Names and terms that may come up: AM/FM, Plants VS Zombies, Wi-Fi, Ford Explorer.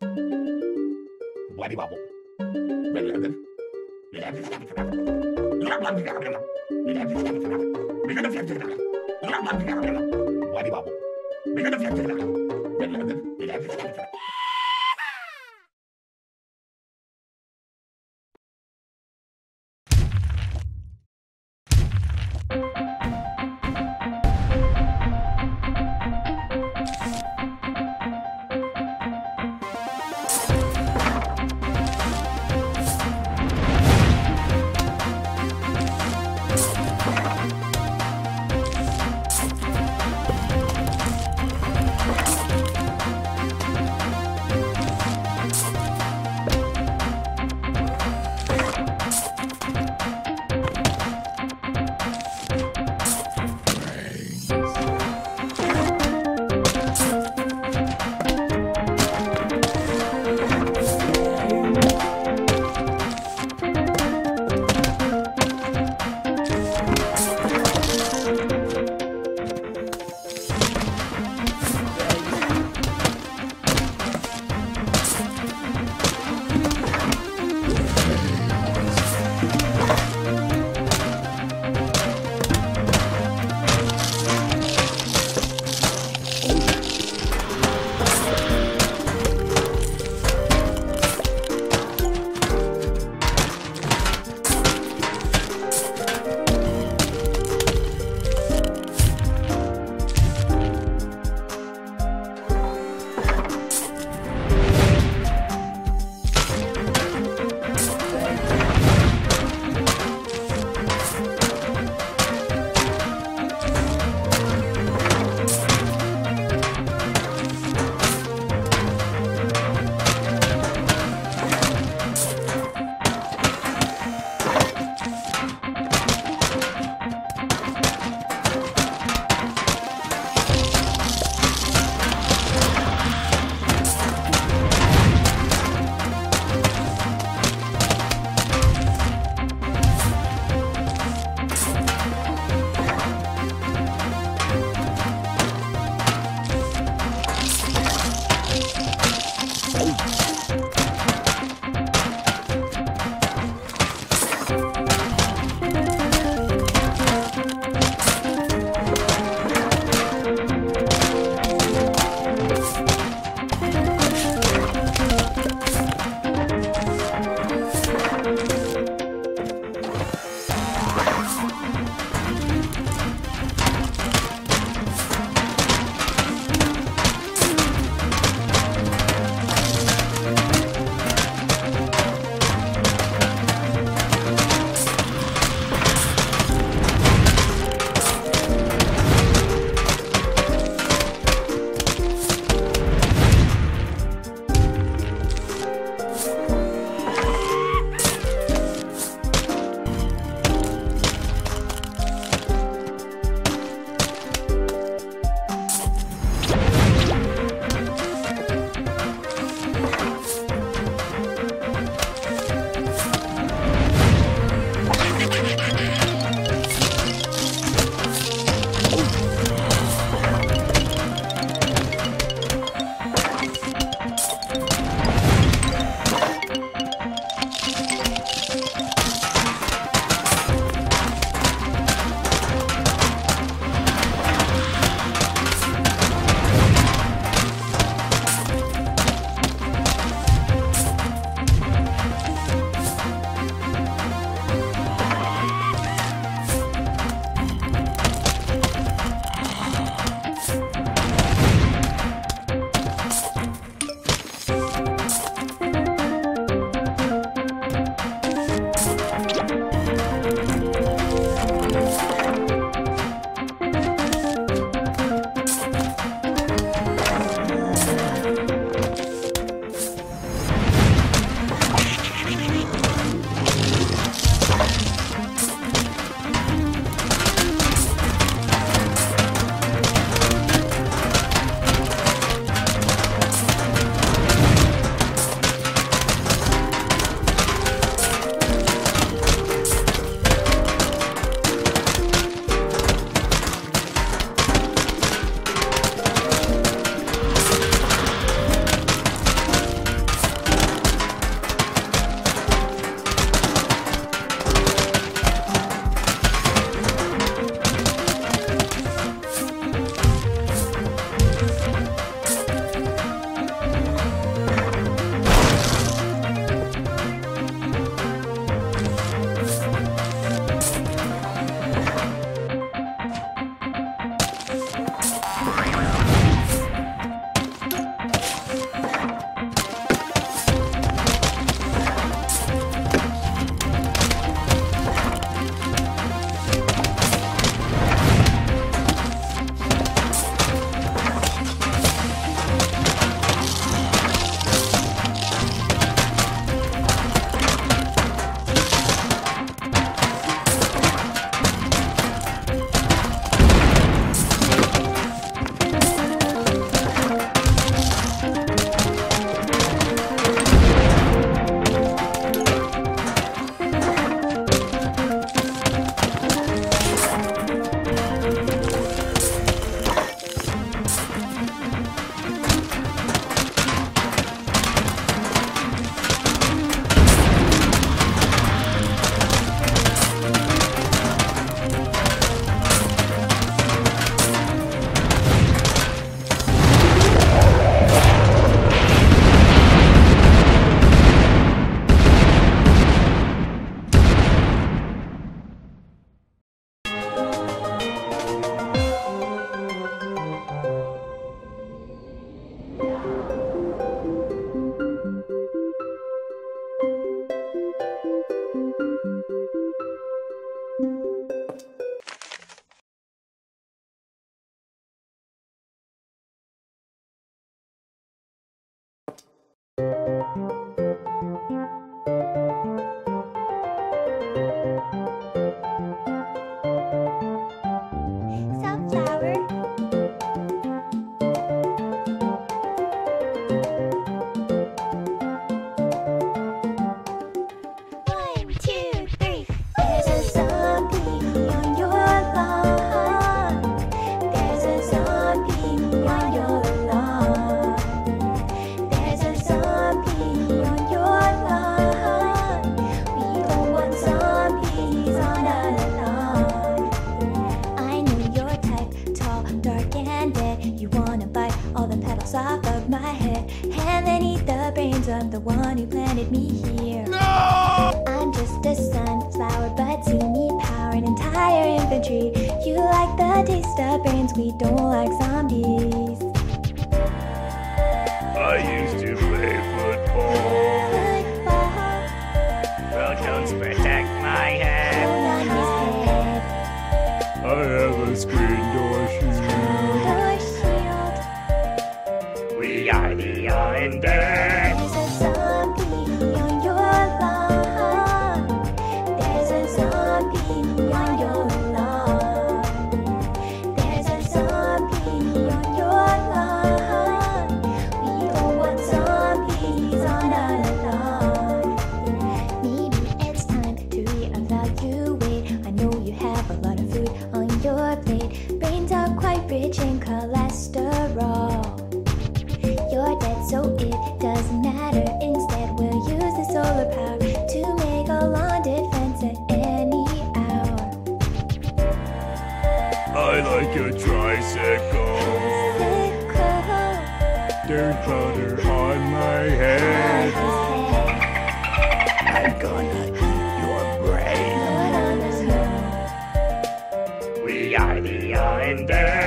Bloody bubble. Off of my head, and then eat the brains of the one who planted me here. No! I'm just a sunflower, but see me power an entire infantry. You like the taste of brains, we don't like zombies. I used to play football. Well, don't protect my head. I have a screen door shield. We are the undead. There's a zombie on your lawn. There's a zombie on your lawn. There's a zombie on your lawn. We don't want zombies on our lawn. Maybe it's time to reevaluate. I know you have a lot of food on your plate. Brains are quite rich in cholesterol. You're dead, so it doesn't matter. Instead, we'll use the solar power to make a lawn defense at any hour. I like a tricycle. Dirt powder on my head. I'm gonna eat your brain. We are the undead.